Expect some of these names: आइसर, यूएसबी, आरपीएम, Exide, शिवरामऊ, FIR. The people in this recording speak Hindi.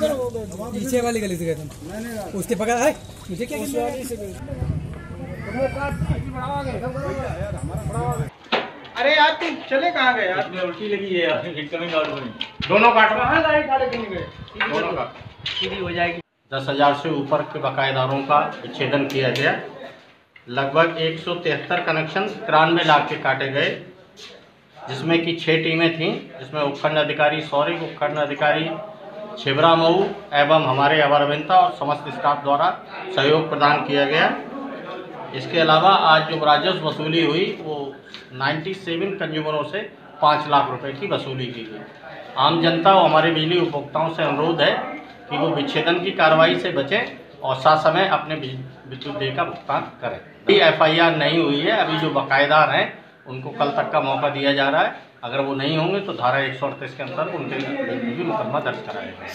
पीछे वाली गली से गए थे, उसके पकड़ आए मुझे क्या है। अरे यार तुम चले कहाँ गए यार, उल्टी लगी है यार, दोनों दोनों सीधी हो जाएगी। 10,000 से ऊपर के बकायेदारों का विच्छेदन किया गया, लगभग 173 कनेक्शन 93 लाख के काटे गए, जिसमें कि 6 टीमें थीं, जिसमें उपखंड अधिकारी सौरिक, उपखंड अधिकारी शिवरामऊ एवं हमारे अवर अभियंता और समस्त स्टाफ द्वारा सहयोग प्रदान किया गया। इसके अलावा आज जो राजस्व वसूली हुई वो 97 कंज्यूमरों से 5 लाख रुपए की वसूली की गई। आम जनता और हमारे बिजली उपभोक्ताओं से अनुरोध है कि वो विच्छेदन की कार्रवाई से बचें और साथ समय अपने विद्युत बिल का भुगतान करें। अभी FIR नहीं हुई है, अभी जो बकायेदार हैं उनको कल तक का मौका दिया जा रहा है, अगर वो नहीं होंगे तो धारा 138 के अंतर्गत उनके भी मुकदमा दर्ज कराया जाएगा।